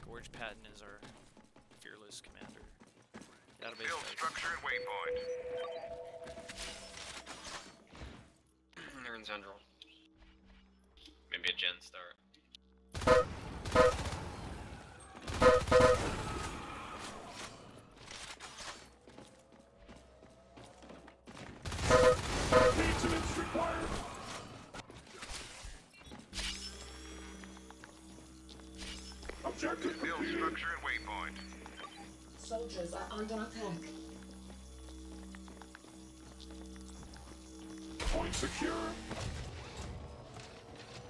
Gorge Patton is our fearless commander. Database build structure and waypoint. They're in central. Maybe a Gen start. Maintenance required. Objective build structure and waypoint. Soldiers are under attack. Point secure.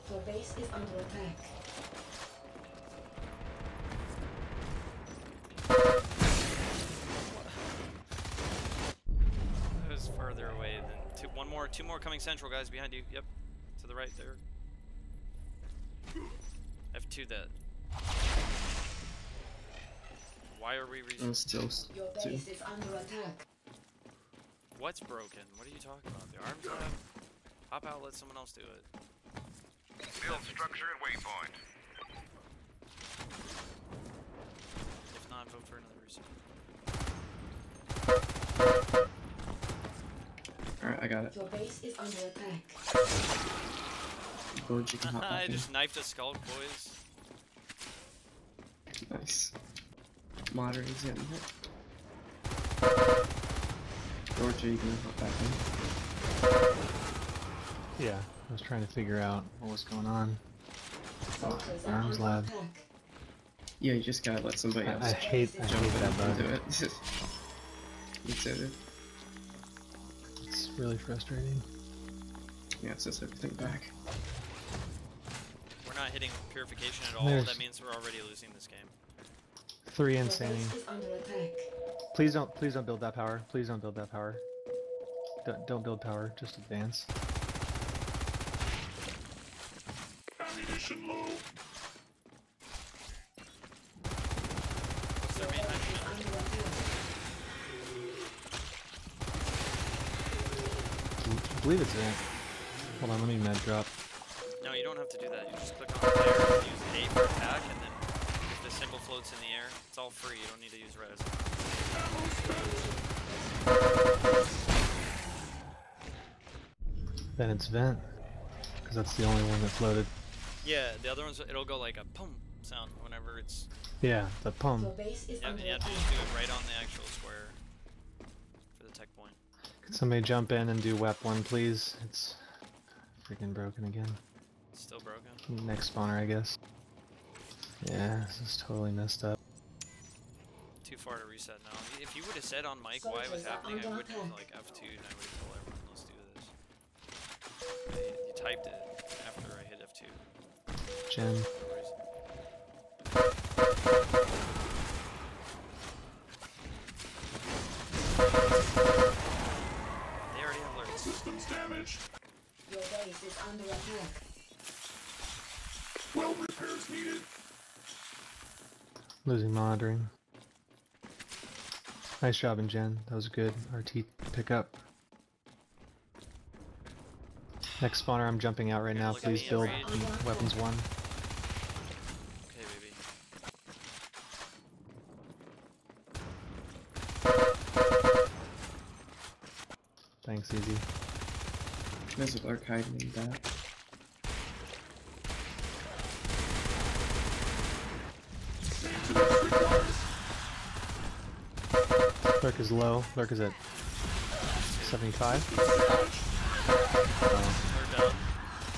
The base is under attack. That was farther away than two. One more, two more coming central, guys, behind you. Yep, to the right there. F2 that. Why are we resisting? Your base is under attack. What's broken? What are you talking about? The arms lab? Hop out, let someone else do it. Build structure and waypoint. If not, vote for another receiver. Alright, I got it. Your base is under attack. Gorge, you can hop I just knifed a Skulk, boys. Nice. Moderate him. Gorge, you can hop back in. Yeah, I was trying to figure out what was going on. Arms lab. Yeah, you just gotta let somebody else jump up into it. It's really frustrating. Yeah, it sets everything back. We're not hitting purification at all. There's... That means we're already losing this game. 3 in standing. Please don't build that power. Please don't build that power. Don't build power. Just advance. Ammunition low. What's their main action? I believe it's that. Hold on, let me med drop. No, you don't have to do that. You just click on fire and use A for attack, and then if the symbol floats in the air, it's all free. You don't need to use res. Then it's vent, because that's the only one that floated. Yeah, the other ones, it'll go like a pum sound whenever it's... Yeah, the pum. So base is you have to just do it right on the actual square for the tech point. Could somebody jump in and do WEP 1, please? It's freaking broken again. It's still broken? Next spawner, I guess. Yeah, this is totally messed up. Too far to reset now. If you would have said on mic so why it was happening, I would have like F2 and I would have told everyone, let's do this. But you typed it after I hit F2. Jen. They already have Lerk. Systems damaged. Your base is under attack. Well, repairs needed. Losing monitoring. Nice job, and Jen. That was a good RT pickup. Next spawner, I'm jumping out right now. Please build weapons 1. Okay, baby. Thanks, Easy. There's a Lerk hiding in that. Lerk is low. Lerk is at 75.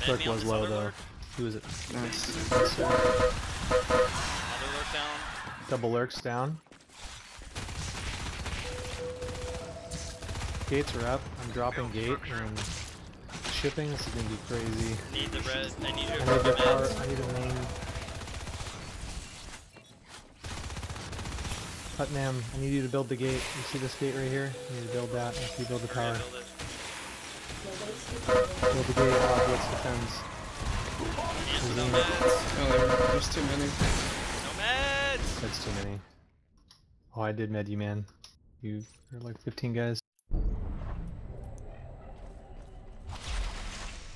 Lerk was low though. He was at nice. Another Lerk down. Double Lerks down. Gates are up. I'm dropping gate and shipping. This is gonna be crazy. Need the red. I need to improve the power. I need a main. Putnam, I need you to build the gate. You see this gate right here? I need to build that. If you build the power. Well, the gate objects defends. Oh, there's too many. No meds! That's too many. Oh, I did med you, man. You are like 15 guys. It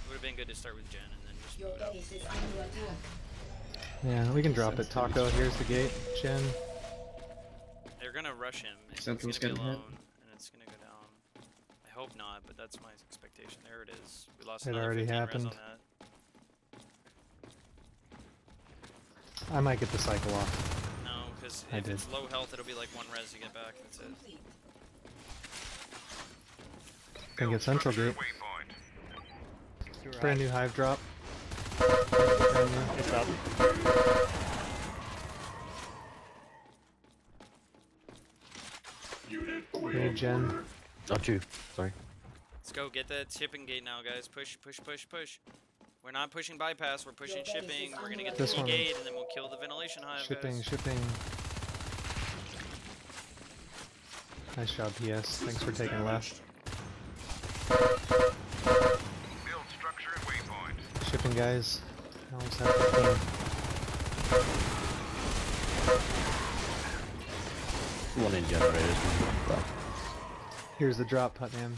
would have been good to start with Jen and then just... Your base is under attack. Yeah, we can drop it. Taco, here's the gate. Jen. They're gonna rush him. And Central's gonna be alone, and it's gonna go down. I hope not, but that's my expectation. There it is. We lost. It already happened. On that. I might get the cycle off. No, because if it's low health, it'll be like one res to get back. That's it. Can get central group. Brand new hive drop. It's up. Hey, Jen. Not you. Sorry. Let's go get that shipping gate now, guys. Push, push, push, push. We're not pushing bypass. We're pushing shipping. We're gonna get this the gate, and then we'll kill the ventilation hive. Shipping, guys. Shipping. Nice job, PS. Thanks for taking left. Build structure and waypoint. Shipping, guys. I almost have to clean. One in generators. Here's the drop, Putnam.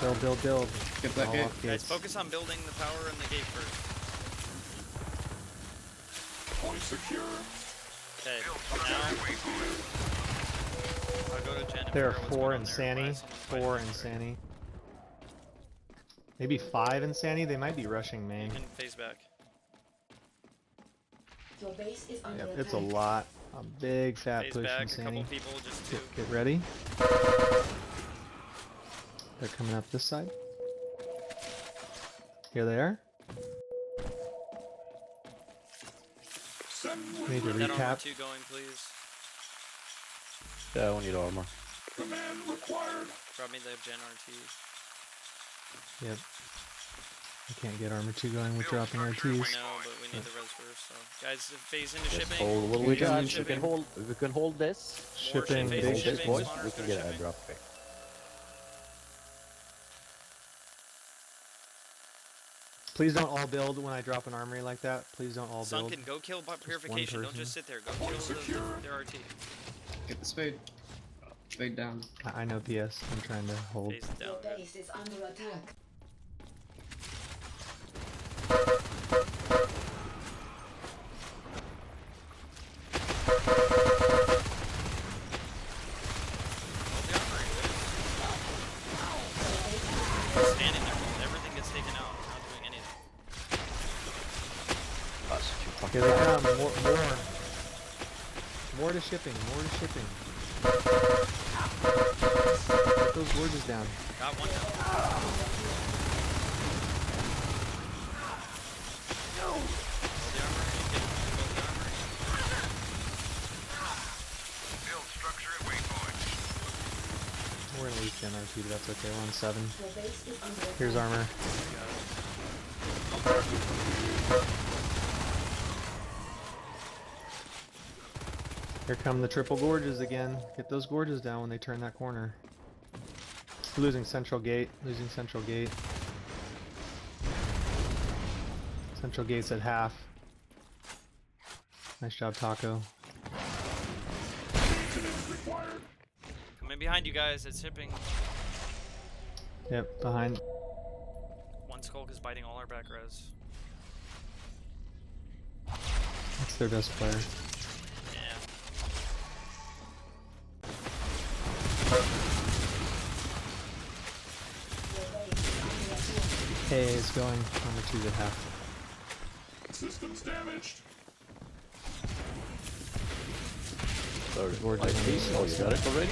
Build, build, build. Get that gate. Guys, focus on building the power and the gate first. Point secure. Okay, now. There are four Insani, four Insani. Maybe five Insani, they might be rushing main. You can phase back. Your base is under attack. It's a lot. A big fat phase push back, Insani. A couple people, just two. Get ready. They're coming up this side. Here they are. We need to recap. Going, please. Yeah, I won't need armor. Command required. Probably they have Gen RT. Yep. I can't get armor 2 going with dropping RTs. No, but we need the res first, so. Guys, phase into shipping. Hold what we got. We can hold this. Shipping. Hold this, boys. We can get an airdrop pick. Please don't all build when I drop an armory like that. Please don't all build. Sunken, go kill purification. Don't just sit there. Go kill their RT. Get the spade. Spade down. I know PS. I'm trying to hold. Your base is under attack. Standing there, everything gets taken out. Not doing anything. Here they come. More. More to shipping, more to shipping. Get those gorges down. Got one down. Build structure at waypoint. We're gonna lose Gen RT, but that's okay. We're on 7. Here's armor. Here come the triple gorges again. Get those gorges down when they turn that corner. Losing central gate. Losing central gate. Central gate's at half. Nice job, Taco. Coming behind you guys. It's shipping. Yep, behind. One Skulk is biting all our back res. That's their best player. Hey, it's going on the 2 to half. Systems damaged. Gorgeous. Oh, you got it already?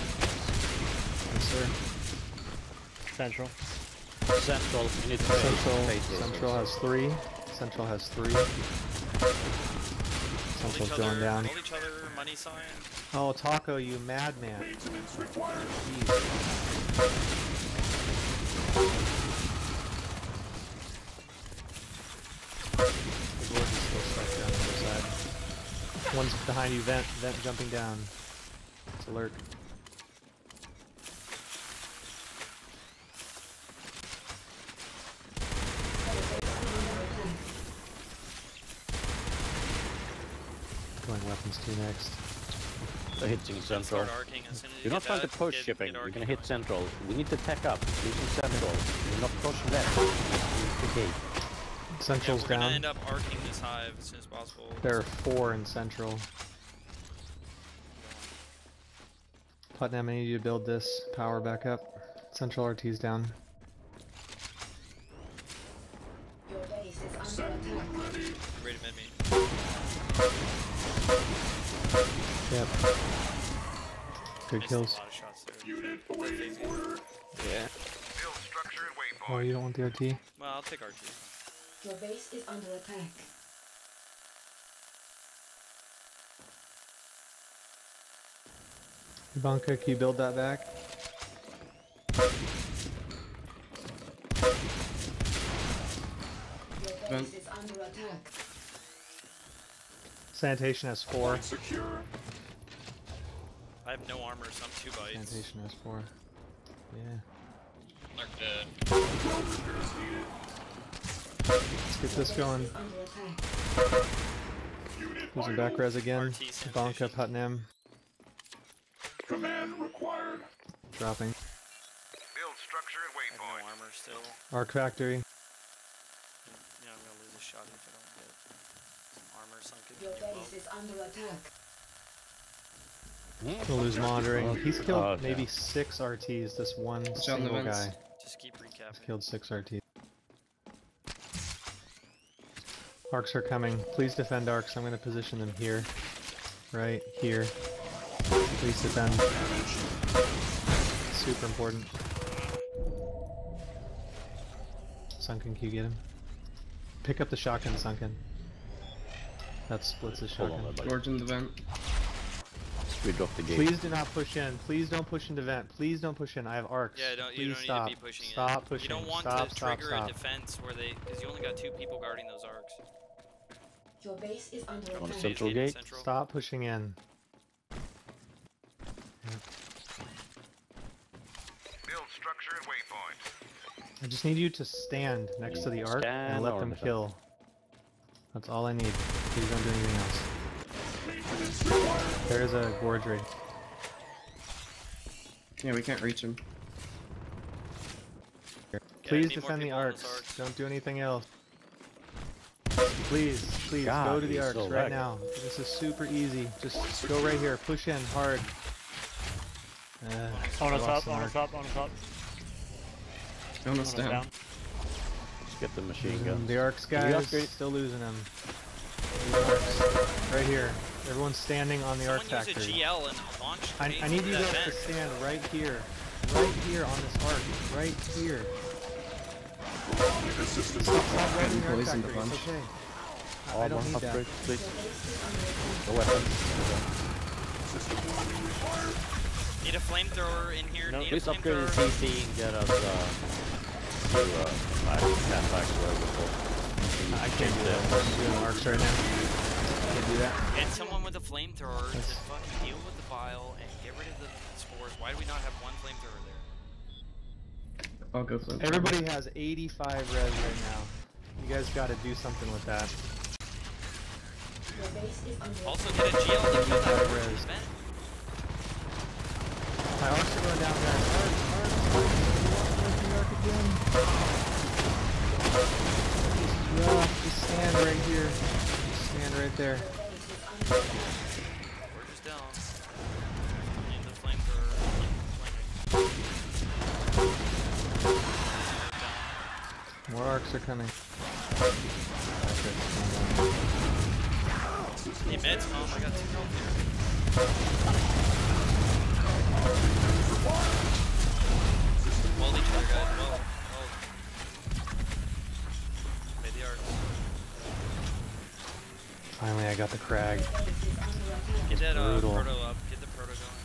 Yes, sir. Central. Central. You need to Central has 3. Central has 3. Central's going down. Hold each other, money sign. Oh, Taco, you madman. Maintenance required. Jeez. One's behind you, vent jumping down. It's a Lerk. Going weapons 2 next. They're hitting central. You're not trying to push shipping, you're gonna hit central. We need to tech up, using central. You're not pushing left. Central's down. We're gonna end up arcing this hive as soon as possible. There are four in Central. Putnam, I need you to build this power back up. Central RT's down. Your base is under attack. Ready to mid me. Yep. Good kills. Yeah. Oh, you don't want the RT? Well, I'll take RT. Your base is under attack. Ivanka, can you build that back? Your base is under attack. Sanitation has four. Secure. I have no armor, so I'm 2 bites. Sanitation has 4. Yeah. Lerk dead. Let's get this going. Using back res again. Ivanka, Putnam. Command required. Dropping. Build structure and waypoint. No armor still. Arc factory. Yeah, I'm gonna lose a shot if I don't get some armor sunken. Your base is under attack. We'll lose monitoring. He's killed maybe 6 RTs, this one single guy. Just keep recapping. He's killed 6 RTs. Arcs are coming. Please defend arcs. I'm going to position them here. Right here. Please defend. Super important. Sunken, can you get him? Pick up the shotgun, Sunken. That splits the shotgun. Gorge in the vent. We dropped the gate. Please do not push in. Please don't push into vent. Please don't push in. I have arcs. Yeah, don't, you don't need to be pushing in. Stop pushing. You don't want to trigger a defense where they, because you only got 2 people guarding those arcs. Your base is under attack. On the central gate. Stop pushing in. Build structure and waypoint. I just need you to stand next to the arc and let them kill. That's all I need. Please don't do anything else. There is a gorge raid. Yeah, we can't reach him. Please defend the arcs. Don't do anything else. Please, please, go to the arcs right now. This is super easy. Just go right here. Push in hard. On us up, on us up, on us up. On us down. Let's get the machine gun. The arcs guys, still losing them. Right here. Everyone's standing on the arc factory. I need you guys to stand right here. Right here on this arc. Right here. Stop right in the arc factory. It's okay. I don't need that. The weapons. Need a flamethrower in here. No, please upgrade the CC and get us to I can't do that. We're doing arcs right now. Do that. Get someone with a flamethrower to fucking deal with the bile and get rid of the spores. Why do we not have one flamethrower there? I'll go flamethrower. Everybody has 85 res right now. You guys gotta do something with that. Also get a GL to kill that res. My arcs are going down there. Just stand right here. Stand right there. We're just down. Need the flamethrower. More arcs are coming. Hey, meds, mom, I got 2 health here. Wall each other, guys. Wall. Made the arcs. Finally, I got the crag. Get that proto up. Get the proto going.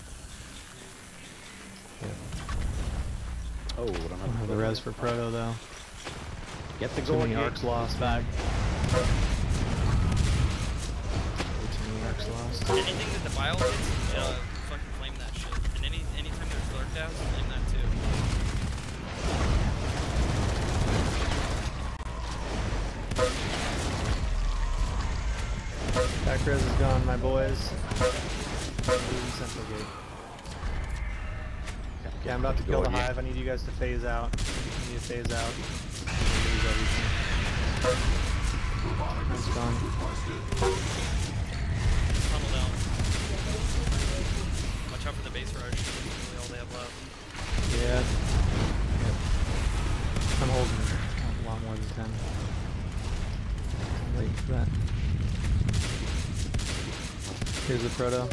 Yeah. Oh, I don't have the res for proto though. Get the golden arcs lost back. Arcs lost. Anything that the bile hits, fucking flame that shit. And anytime there's lurked out, flame that too. Back res is gone, my boys. Central gate. Okay, I'm about to kill the hive. I need you guys to phase out. I need to phase out. It's gone. Tunnel down. Watch out for the base rush. That's really all they have left. Yeah. Yep. I'm holding a lot more than 10. I'm waiting for that. Here's the proto.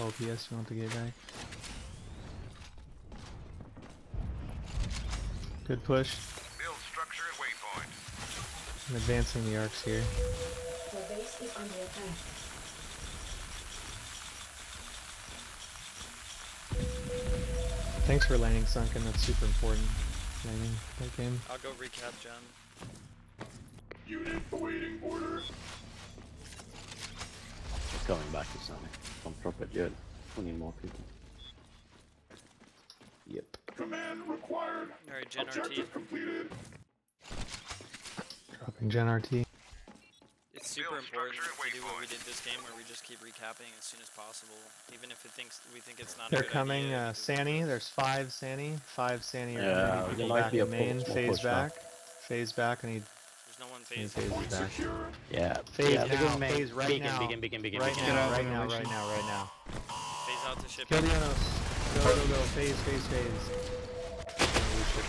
Oh, PS, you want the gate back? Good push. Build structure at waypoint. I'm advancing the arcs here. The base is under attack. Thanks for landing, Sunken. That's super important. Landing that game. I'll go recap, Jen. Unit awaiting order. It's going back to Sunken. Don't drop it yet. We need more people. Yep. Command required. Alright, Gen RT. Completed. Dropping Gen RT. It's super important to do what we did this game, where we just keep recapping as soon as possible, even if we think it's not. They're coming, Sani. There's five Sani. Yeah, people back in main. Phase back. Phase back. I need. There's no one phase back. Yeah. Phase yeah, now. Phase right now. Begin. Right now. Phase out to ship. Kill the Unos. Go, phase.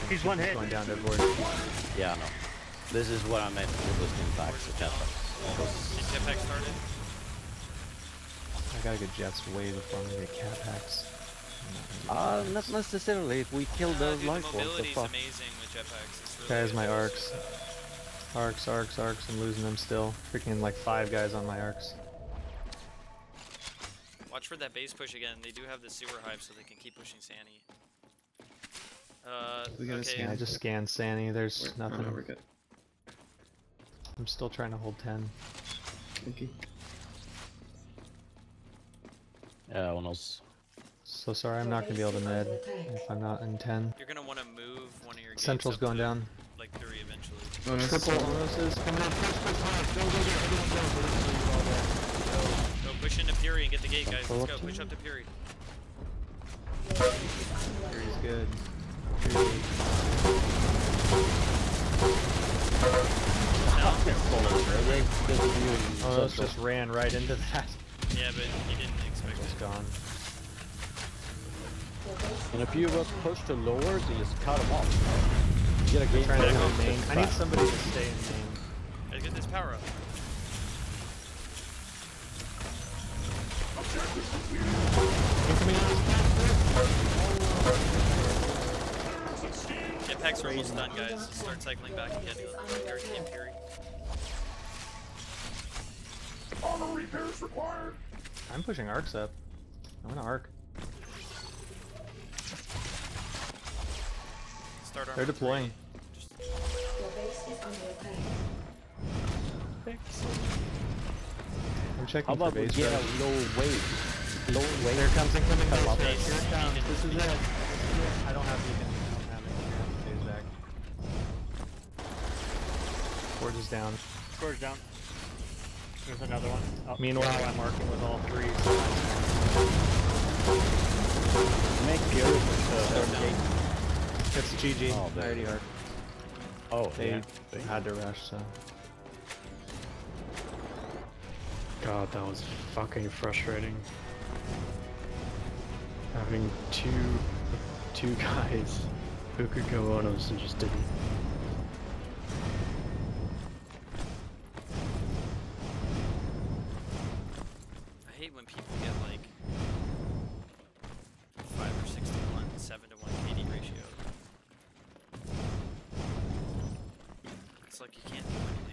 He's one hit. Going down to board. Yeah, I know. This is what I meant with those impacts. Jetpack started. I gotta get jets way before I get cap hacks. Not necessarily. If we kill those life forms, the fuck. Amazing with jetpacks. Really guys, my arcs. Arcs. I'm losing them still. Freaking like 5 guys on my arcs. Watch for that base push again. They do have the sewer hive, so they can keep pushing Sani. Scan. I just scanned Sani. There's nothing. Oh, no, we're good. I'm still trying to hold 10. Thank you. Yeah, one else. So sorry, I'm not gonna be able to med if I'm not in 10. You're gonna want to move one of your. Central's going down. Like 3 eventually. Bonus. Triple bonuses coming up. Push. Go. Push into Piri and get the gate, guys. Let's go. Push up to Piri. Piri's good. Piri. Oh, it just ran right into that. Yeah, but he didn't expect it. It's gone. And a few of us push to lowers and just cut him off. Get a gate. I need somebody to stay in main. Let's get this power up. Jetpacks are almost done, guys. Start cycling back again to the Imperi. Armor repairs required. I'm pushing arcs up. I'm gonna arc. Start armor. They're deploying. I'm checking for base. How about we get a low weight? There comes incoming base. This is it. I don't have anything. I don't have it. Phase back. Gorge is down. Gorge down. There's another one. Oh, meanwhile, I'm marking with all 3. Make Piri push the gate. It's GG. Oh, I already heard. Oh, they had to rush, so. God, that was fucking frustrating. Having two guys who could go on us and just didn't. I hate when people get like 5 or 6 to 1, 7 to 1 KD ratio. It's like you can't do anything.